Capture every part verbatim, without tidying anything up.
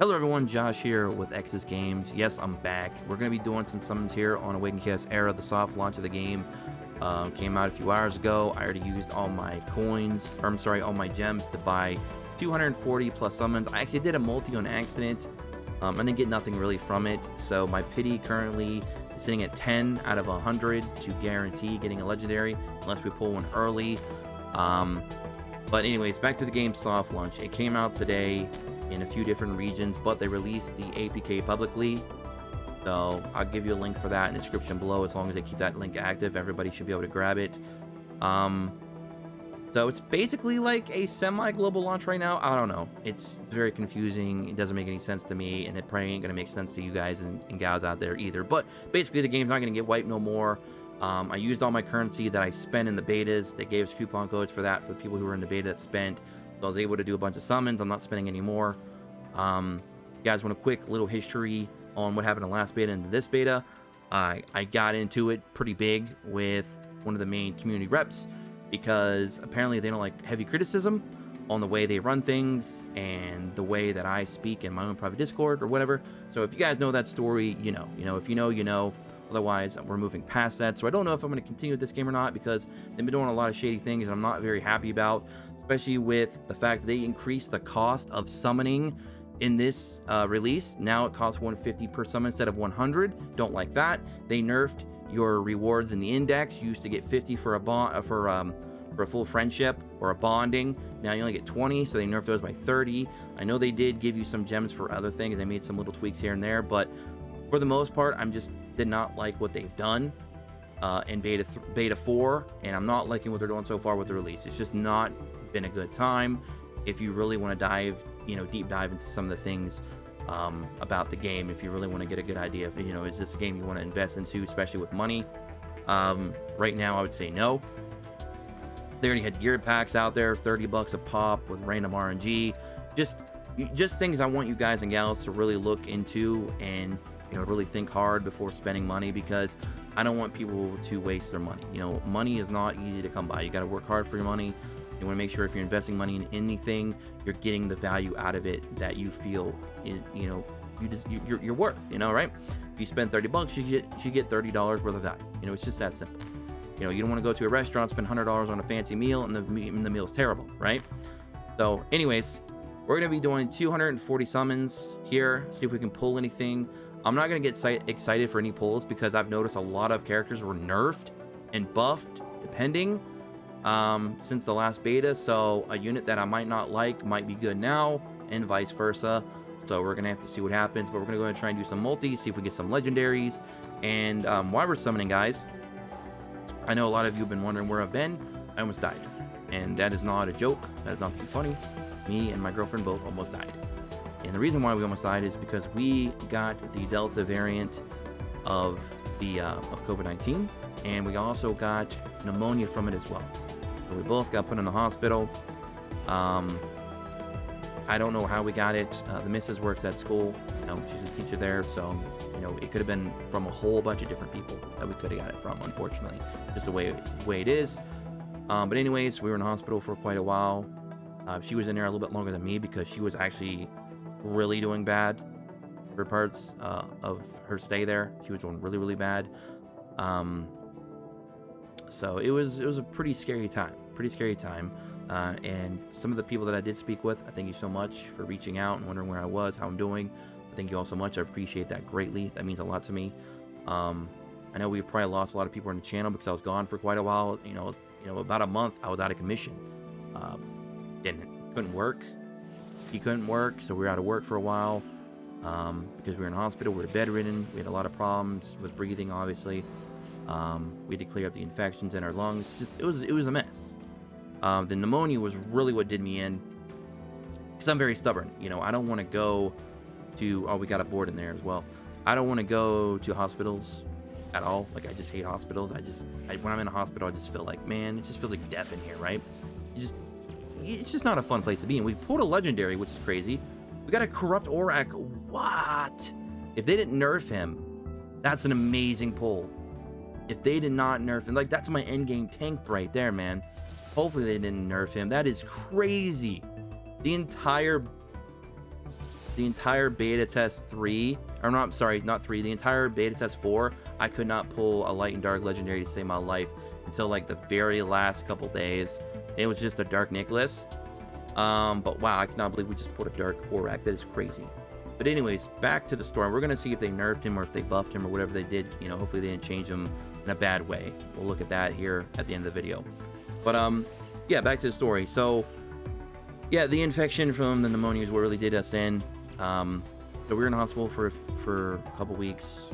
Hello everyone, Josh here with Exus Games. Yes, I'm back. We're going to be doing some summons here on Awakening Chaos Era, the soft launch of the game. Um, came out a few hours ago. I already used all my coins, or I'm sorry, all my gems to buy two hundred forty plus summons. I actually did a multi on accident. Um, I didn't get nothing really from it, so my pity currently is sitting at ten out of one hundred to guarantee getting a legendary, unless we pull one early. Um, but anyways, back to the game soft launch. It came out today in a few different regions, but they released the A P K publicly, so I'll give you a link for that in the description below. As long as they keep that link active, everybody should be able to grab it. Um, so it's basically like a semi-global launch right now. I don't know, it's, it's very confusing. It doesn't make any sense to me, and it probably ain't gonna make sense to you guys and, and gals out there either. But basically the game's not gonna get wiped no more. um, I used all my currency that I spent in the betas. They gave us coupon codes for that for the people who were in the beta that spent. So I was able to do a bunch of summons. I'm not spending any more. Um, you guys want a quick little history on what happened in the last beta and this beta? I, I got into it pretty big with one of the main community reps because apparently they don't like heavy criticism on the way they run things and the way that I speak in my own private Discord or whatever. So if you guys know that story, you know. You know, if you know, you know. Otherwise, we're moving past that. So I don't know if I'm going to continue with this game or not, because they've been doing a lot of shady things and I'm not very happy about, especially with the fact that they increased the cost of summoning in this uh, release. Now it costs one hundred fifty per summon instead of one hundred. Don't like that. They nerfed your rewards in the index. You used to get fifty for a bond, for um, for a full friendship or a bonding. Now you only get twenty, so they nerfed those by thirty. I know they did give you some gems for other things. They made some little tweaks here and there, but for the most part, I'm just did not like what they've done uh, in beta beta four, and I'm not liking what they're doing so far with the release. It's just not been a good time. If you really want to dive, you know, deep dive into some of the things um, about the game, if you really want to get a good idea of, you know, is this a game you want to invest into, especially with money? Um, right now, I would say no. They already had gear packs out there, thirty bucks a pop with random R N G. Just, just things I want you guys and gals to really look into and, you know, really think hard before spending money, because I don't want people to waste their money. You know, money is not easy to come by. You got to work hard for your money. You want to make sure if you're investing money in anything, you're getting the value out of it that you feel, is, you know, you just you, you're, you're worth. You know, right? If you spend thirty bucks, you get you get thirty dollars worth of value. You know, it's just that simple. You know, you don't want to go to a restaurant, spend one hundred dollars on a fancy meal, and the and the meal's terrible, right? So, anyways, we're gonna be doing two hundred forty summons here. See if we can pull anything. I'm not going to get excited for any pulls because I've noticed a lot of characters were nerfed and buffed, depending, um, since the last beta. So a unit that I might not like might be good now, and vice versa. So we're going to have to see what happens. But we're going to go ahead and try and do some multis, see if we get some legendaries. And um, while we're summoning, guys, I know a lot of you have been wondering where I've been. I almost died. And that is not a joke. That is not to be funny. Me and my girlfriend both almost died. And the reason why we almost died is because we got the Delta variant of the uh, of COVID nineteen, and we also got pneumonia from it as well. So we both got put in the hospital. Um, I don't know how we got it. Uh, the missus works at school. You know, she's a teacher there, so you know it could have been from a whole bunch of different people that we could have got it from. Unfortunately, just the way the way it is. Um, but anyways, we were in the hospital for quite a while. Uh, she was in there a little bit longer than me because she was actually really doing bad for parts uh, of her stay there. She was doing really, really bad. Um, so it was it was a pretty scary time, pretty scary time. Uh, and some of the people that I did speak with, I thank you so much for reaching out and wondering where I was, how I'm doing. Thank you all so much. I appreciate that greatly. That means a lot to me. Um, I know we probably lost a lot of people on the channel because I was gone for quite a while. You know, you know, about a month I was out of commission. Um, didn't couldn't work. He couldn't work, so we were out of work for a while um, because we were in hospital. We were bedridden. We had a lot of problems with breathing, obviously. Um, we had to clear up the infections in our lungs. Just it was it was a mess. Um, the pneumonia was really what did me in, because I'm very stubborn. You know, I don't want to go to oh we got a board in there as well. I don't want to go to hospitals at all. Like I just hate hospitals. I just I, when I'm in a hospital, I just feel like, man, it just feels like death in here, right? You just It's just not a fun place to be. And we pulled a legendary, which is crazy. We got a corrupt Orac. What? If they didn't nerf him, that's an amazing pull. If they did not nerf him, like that's my endgame tank right there, man. Hopefully they didn't nerf him. That is crazy. The entire the entire beta test three, or no, I'm sorry, not three, the entire beta test four, I could not pull a light and dark legendary to save my life until like the very last couple days. It was just a dark Nicholas. Um, but wow, I cannot believe we just pulled a dark Orac. That is crazy. But anyways, back to the story. We're going to see if they nerfed him or if they buffed him or whatever they did. You know, hopefully they didn't change him in a bad way. We'll look at that here at the end of the video. But um, yeah, back to the story. So yeah, the infection from the pneumonia is what really did us in. Um, so we were in hospital for, for a couple weeks.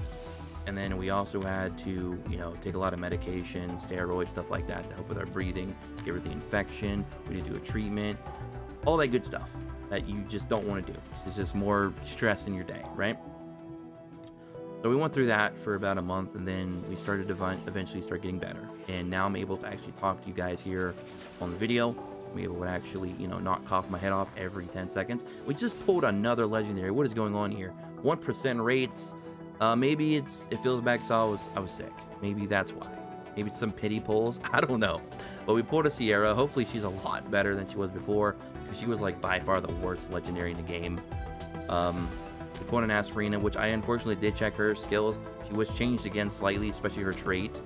And then we also had to, you know, take a lot of medication, steroids, stuff like that to help with our breathing, get rid of the infection. We did do a treatment, all that good stuff that you just don't want to do. It's just more stress in your day, right? So we went through that for about a month, and then we started to eventually start getting better. And now I'm able to actually talk to you guys here on the video. I'm able to actually, you know, not cough my head off every ten seconds. We just pulled another legendary. What is going on here? one percent rates. Uh, maybe it's, it feels back, so I was, I was sick. Maybe that's why. Maybe it's some pity pulls. I don't know. But we pulled a Sierra. Hopefully she's a lot better than she was before, because she was like by far the worst legendary in the game. Um, we pulled an Asarina, which I unfortunately did check her skills. She was changed again slightly, especially her trait.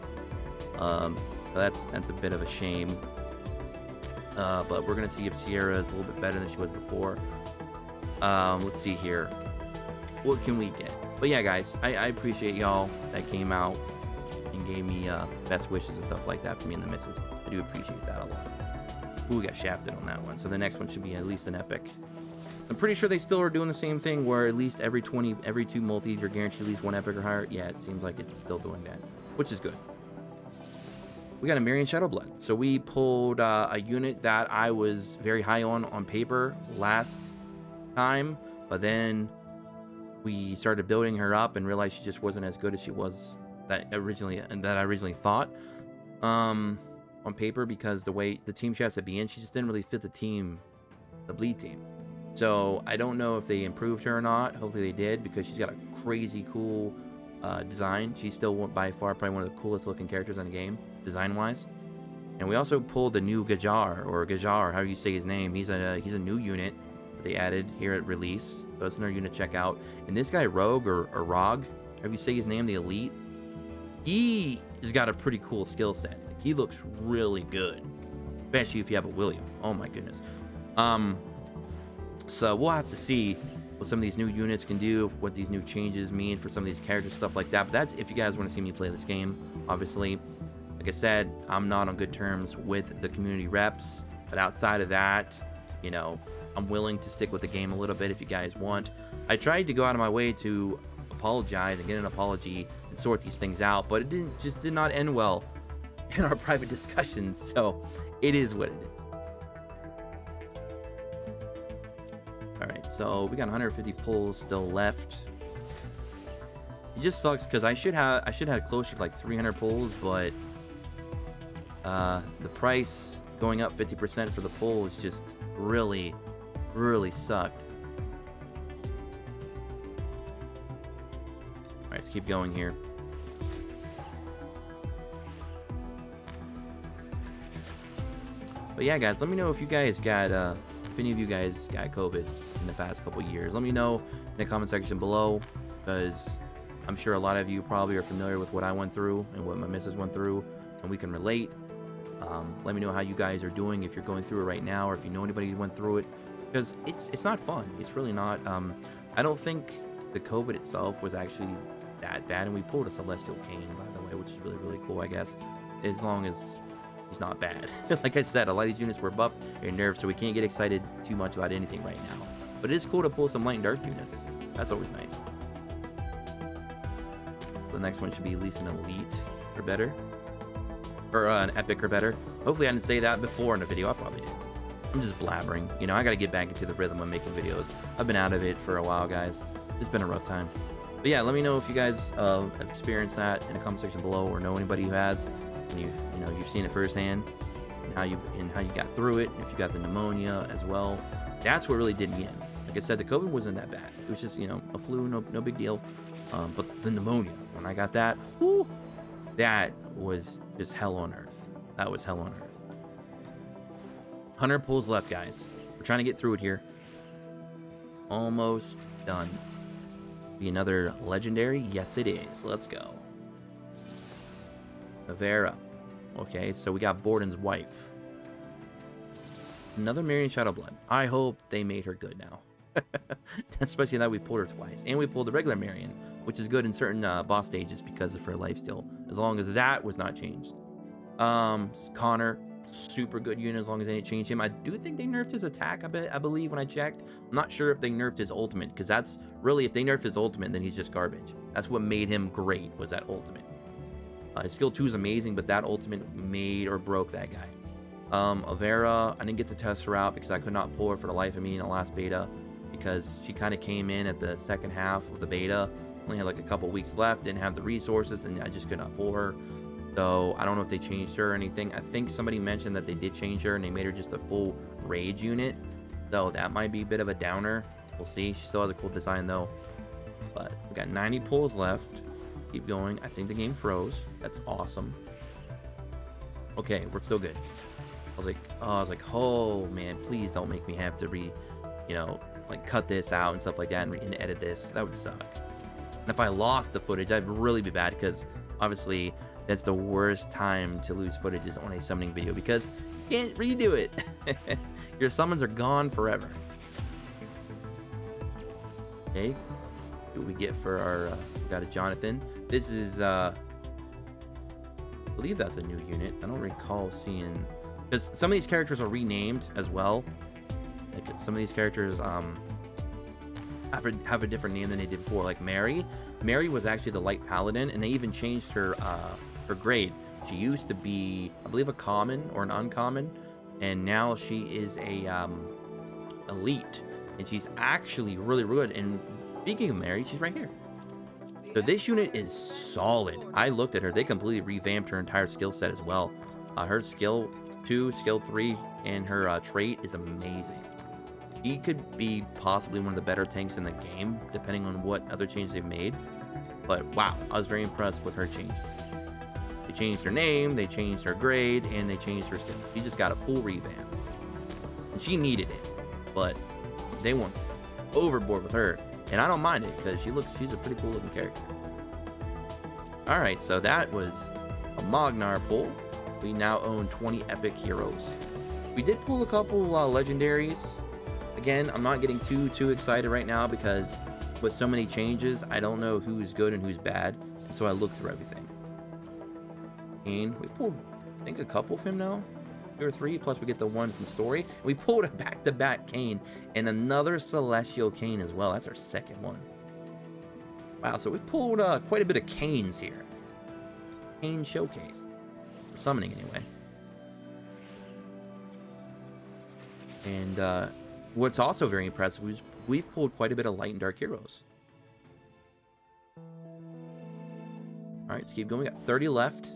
Um, but that's, that's a bit of a shame. Uh, but we're going to see if Sierra is a little bit better than she was before. Um, let's see here. What can we get? But yeah, guys, I, I appreciate y'all that came out and gave me uh, best wishes and stuff like that for me and the missus. I do appreciate that a lot. Ooh, we got shafted on that one. So the next one should be at least an epic. I'm pretty sure they still are doing the same thing where at least every twenty, every two multis, you're guaranteed at least one epic or higher. Yeah, it seems like it's still doing that, which is good. We got a Marian Shadowblood. So we pulled uh, a unit that I was very high on on paper last time, but then we started building her up and realized she just wasn't as good as she was that originally and that I originally thought um, on paper, because the way the team she has to be in, she just didn't really fit the team, the bleed team. So I don't know if they improved her or not. Hopefully they did, because she's got a crazy cool uh, design. She's still by far probably one of the coolest looking characters in the game, design wise. And we also pulled the new Gajar or Gajar, how do you say his name? He's a he's a new unit they added here at release, so it's another unit to check out. And this guy Rogue or, or Rogue, however you say his name, the elite, he has got a pretty cool skill set. Like, he looks really good, especially if you have a William. Oh my goodness. Um so we'll have to see what some of these new units can do, what these new changes mean for some of these characters, stuff like that. But that's if you guys want to see me play this game. Obviously, like I said, I'm not on good terms with the community reps, but outside of that, you know, I'm willing to stick with the game a little bit if you guys want. I tried to go out of my way to apologize and get an apology and sort these things out, but it didn't just did not end well in our private discussions, so it is what it is. All right, so we got one hundred fifty pulls still left. It just sucks because I should have I should have closer to like three hundred pulls, but uh, the price going up fifty percent for the pull is just really really sucked. All right, let's keep going here. But yeah, guys, let me know if you guys got uh if any of you guys got COVID in the past couple years. Let me know in the comment section below, because I'm sure a lot of you probably are familiar with what I went through and what my missus went through, and we can relate. Um, let me know how you guys are doing, if you're going through it right now, or if you know anybody who went through it, because it's it's not fun. It's really not. Um, I don't think the COVID itself was actually that bad, and we pulled a Celestial Cane, by the way, which is really, really cool, I guess, as long as it's not bad. Like I said, a lot of these units were buffed or nerfed, so we can't get excited too much about anything right now. But it is cool to pull some light and dark units. That's always nice. The next one should be at least an elite or better. Or uh, an epic or better. Hopefully I didn't say that before in a video. I probably did. I'm just blabbering. You know, I gotta get back into the rhythm of making videos. I've been out of it for a while, guys. It's been a rough time. But yeah, let me know if you guys uh, have experienced that in the comment section below, or know anybody who has, and you've you know you've seen it firsthand, and how you and how you got through it. And if you got the pneumonia as well, that's what really did me in. Like I said, the COVID wasn't that bad. It was just you know a flu, no no big deal. Um, but the pneumonia, when I got that, whoo, that was just hell on earth. That was hell on earth. one hundred pulls left, guys. We're trying to get through it here. almost done. Be another legendary? Yes, it is. Let's go. Rivera. Okay, so we got Borden's wife. Another Marian Shadowblood. I hope they made her good now. Especially that we pulled her twice. And we pulled the regular Marion, which is good in certain uh, boss stages because of her life still. As long as that was not changed. Um, Connor, super good unit as long as they didn't change him. I do think they nerfed his attack, I, be I believe, when I checked. I'm not sure if they nerfed his ultimate, because that's really, if they nerfed his ultimate, then he's just garbage. That's what made him great, was that ultimate. Uh, his skill two is amazing, but that ultimate made or broke that guy. Um, Alvera, I didn't get to test her out because I could not pull her for the life of me in the last beta, because she kind of came in at the second half of the beta, only had like a couple weeks left, didn't have the resources, and I just could not pull her. So I don't know if they changed her or anything. I think somebody mentioned that they did change her and they made her just a full rage unit, though that might be a bit of a downer. We'll see. She still has a cool design though. But we got ninety pulls left. Keep going. I think the game froze. That's awesome. Okay, we're still good. I was like, oh, I was like, oh man, please don't make me have to re, you know, like cut this out and stuff like that and, and edit this. That would suck. And if I lost the footage, I'd really be bad, because obviously that's the worst time to lose footage is on a summoning video, because you can't redo it. Your summons are gone forever. Okay, what do we get for our, uh, we got a Jonathan. This is, uh, I believe that's a new unit. I don't recall seeing, because some of these characters are renamed as well. Like some of these characters um, have, a, have a different name than they did before. Like Mary. Mary was actually the Light Paladin, and they even changed her uh, her grade. She used to be, I believe, a common or an uncommon, and now she is a um, elite, and she's actually really good. And speaking of Mary, she's right here. So this unit is solid. I looked at her. They completely revamped her entire skill set as well. Uh, her skill two, skill three, and her uh, trait is amazing. He could be possibly one of the better tanks in the game, depending on what other changes they've made. But wow, I was very impressed with her change. They changed her name, they changed her grade, and they changed her skill. She just got a full revamp. And she needed it, but they went overboard with her. And I don't mind it, because she looks, she's a pretty cool looking character. Alright, so that was a Mognar pull. We now own twenty epic heroes. We did pull a couple uh, legendaries. Again, I'm not getting too, too excited right now, because with so many changes, I don't know who's good and who's bad. And so I look through everything. And we pulled, I think, a couple of him now. Two or three, plus we get the one from Story. We pulled a back-to-back Cane and another Celestial Cane as well. That's our second one. Wow, so we've pulled uh, quite a bit of Canes here. Cane Showcase. For summoning, anyway. And, uh... what's also very impressive is we've pulled quite a bit of light and dark heroes. All right, let's keep going. We got thirty left.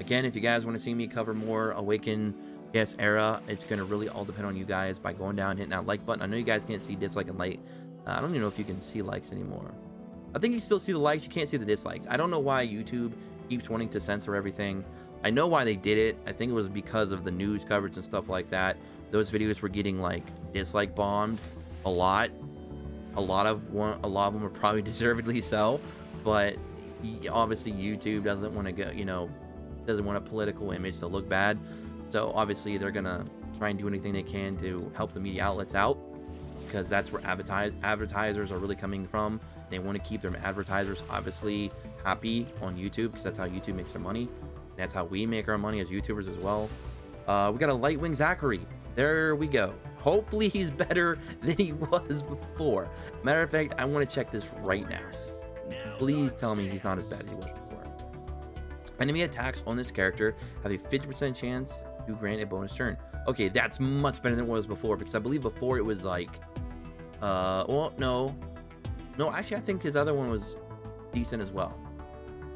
Again, if you guys want to see me cover more Awakening Chaos Era, it's going to really all depend on you guys by going down, hitting that like button. I know you guys can't see dislike and like. Uh, I don't even know if you can see likes anymore. I think you still see the likes. You can't see the dislikes. I don't know why YouTube keeps wanting to censor everything. I know why they did it. I think it was because of the news coverage and stuff like that. Those videos were getting like dislike bombed a lot. A lot of one, a lot of them were probably deservedly so, but obviously YouTube doesn't want to go, you know, doesn't want a political image to look bad. So obviously they're gonna try and do anything they can to help the media outlets out, because that's where advertise advertisers are really coming from. They want to keep their advertisers obviously happy on YouTube, because that's how YouTube makes their money. And that's how we make our money as YouTubers as well. Uh, we got a Lightwing Zachary. There we go. Hopefully he's better than he was before. Matter of fact, I want to check this right now. Please tell me he's not as bad as he was before. Enemy attacks on this character have a fifty percent chance to grant a bonus turn. Okay, that's much better than it was before, because I believe before it was like, uh, well, no. No, actually, I think his other one was decent as well.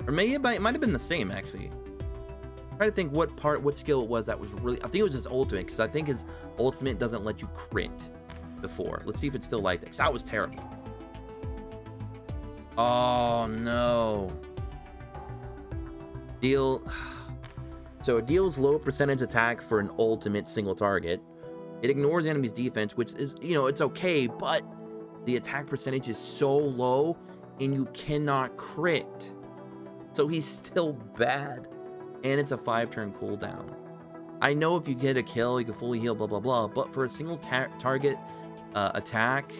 Or maybe it might have been the same, actually. Try to think what part, what skill it was that was really... I think it was his ultimate, because I think his ultimate doesn't let you crit before. Let's see if it's still like that, because that was terrible. Oh, no. Deal... So it deals low percentage attack for an ultimate single target. It ignores the enemy's defense, which is, you know, it's okay, but the attack percentage is so low and you cannot crit. So he's still bad. And it's a five turn cooldown. I know if you get a kill, you can fully heal, blah, blah, blah. But for a single tar target uh, attack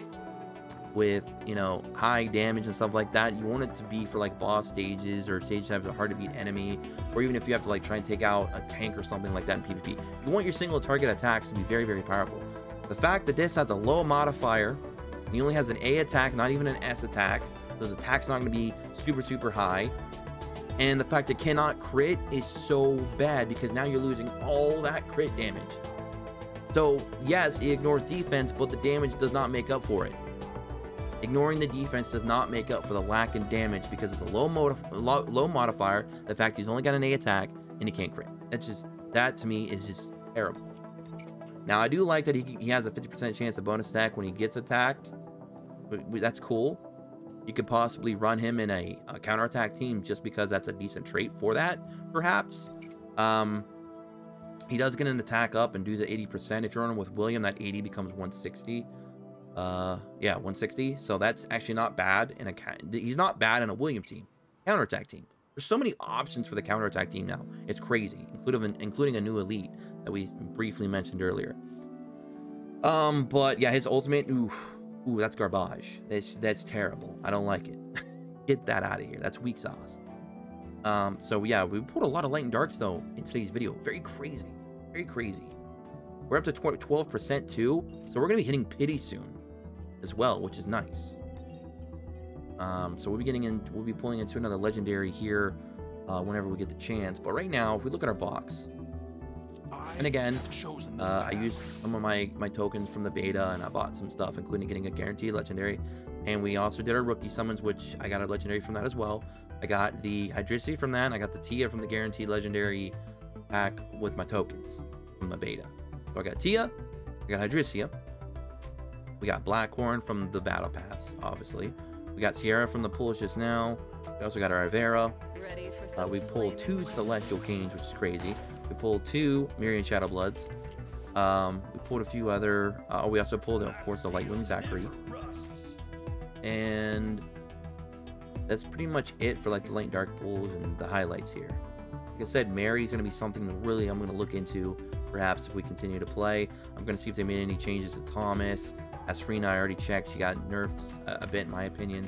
with, you know, high damage and stuff like that, you want it to be for like boss stages or stage that have a hard to beat enemy, or even if you have to like try and take out a tank or something like that in PvP. You want your single target attacks to be very, very powerful. The fact that this has a low modifier, and he only has an A attack, not even an S attack. Those attacks not going to be super, super high. And the fact it cannot crit is so bad because now you're losing all that crit damage. So yes, he ignores defense, but the damage does not make up for it. Ignoring the defense does not make up for the lack in damage because of the low, modif low, low modifier, the fact he's only got an A attack, and he can't crit. That's just, that to me is just terrible. Now I do like that he, he has a fifty percent chance of bonus attack when he gets attacked. That's cool. You could possibly run him in a, a counterattack team just because that's a decent trait for that, perhaps. Um, he does get an attack up and do the eighty percent. If you're running with William, that eighty becomes one sixty. Uh, yeah, one sixty. So that's actually not bad. In a, he's not bad in a William team, counterattack team. There's so many options for the counterattack team now. It's crazy, including, including a new elite that we briefly mentioned earlier. Um, but yeah, his ultimate, ooh. Ooh, that's garbage. That's, that's terrible. I don't like it. Get that out of here. That's weak sauce. Um, so yeah, we pulled a lot of light and darks though in today's video. Very crazy. Very crazy. We're up to twelve percent too. So we're going to be hitting pity soon as well, which is nice. Um, so we'll be getting in, we'll be pulling into another legendary here uh, whenever we get the chance. But right now, if we look at our box, and again, uh, I used some of my, my tokens from the beta, and I bought some stuff, including getting a guaranteed legendary. And we also did our rookie summons, which I got a legendary from that as well. I got the Hydrisia from that. I got the Tia from the guaranteed legendary pack with my tokens from the beta. So I got Tia, I got Hydrisia. We got Blackhorn from the battle pass, obviously. We got Sierra from the pools just now. We also got our Alvera. Uh, we pulled two Celestial Canes, which is crazy. We pulled two Marian Shadowbloods. Um, we pulled a few other... Uh, oh, we also pulled, of course, the Lightwing Zachary. And that's pretty much it for like the light and dark pulls and the highlights here. Like I said, Mary's going to be something that really I'm going to look into, perhaps, if we continue to play. I'm going to see if they made any changes to Thomas. Asarina, I already checked. She got nerfed a, a bit, in my opinion,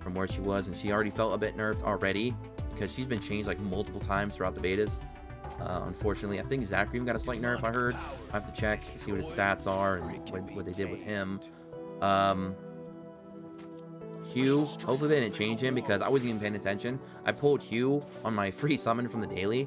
from where she was. And she already felt a bit nerfed already because she's been changed like multiple times throughout the betas. Uh, unfortunately, I think Zachary even got a slight nerf, I heard. I have to check, see what his stats are and what, what they did with him. Um, Hugh, hopefully they didn't change him because I wasn't even paying attention. I pulled Hugh on my free summon from the daily,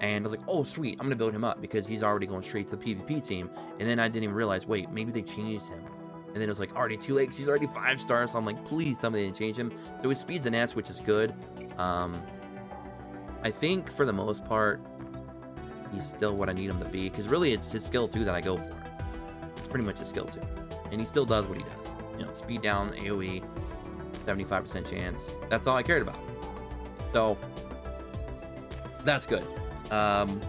and I was like, oh, sweet, I'm going to build him up because he's already going straight to the PvP team. And then I didn't even realize, wait, maybe they changed him. And then it was like, already too late because he's already five stars. So I'm like, please tell me they didn't change him. So his speed's an S, which is good. Um, I think for the most part, he's still what I need him to be, because really it's his skill two that I go for. It's pretty much his skill two, and he still does what he does. You know, speed down, A O E, seventy-five percent chance. That's all I cared about. So that's good. Um,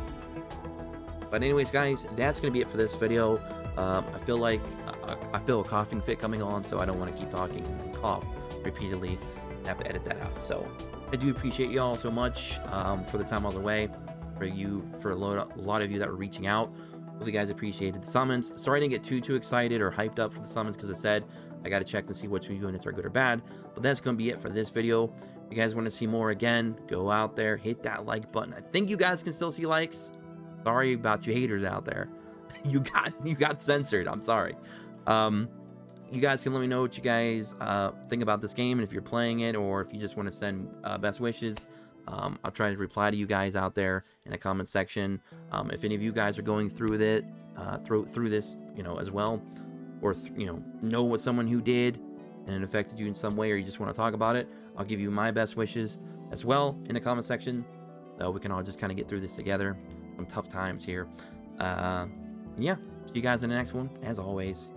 but anyways, guys, that's gonna be it for this video. Um, I feel like uh, I feel a coughing fit coming on, so I don't want to keep talking and cough repeatedly. I have to edit that out. So I do appreciate y'all so much um, for the time all the way. For you, for a lot, a lot of you that were reaching out. Hopefully you guys appreciated the summons. Sorry I didn't get too too excited or hyped up for the summons, because I said I got to check and see which units are good or bad. But that's going to be it for this video. If you guys want to see more, again, go out there, hit that like button. I think you guys can still see likes. Sorry about you haters out there. You got you got censored. I'm sorry. Um, you guys can let me know what you guys uh, think about this game, and if you're playing it, or if you just want to send uh, best wishes. Um, I'll try to reply to you guys out there in the comment section. Um, if any of you guys are going through that, uh, through through this, you know, as well, or you know, know what someone who did and it affected you in some way, or you just want to talk about it, I'll give you my best wishes as well in the comment section. So we can all just kind of get through this together. Some tough times here. Uh, yeah, see you guys in the next one. As always,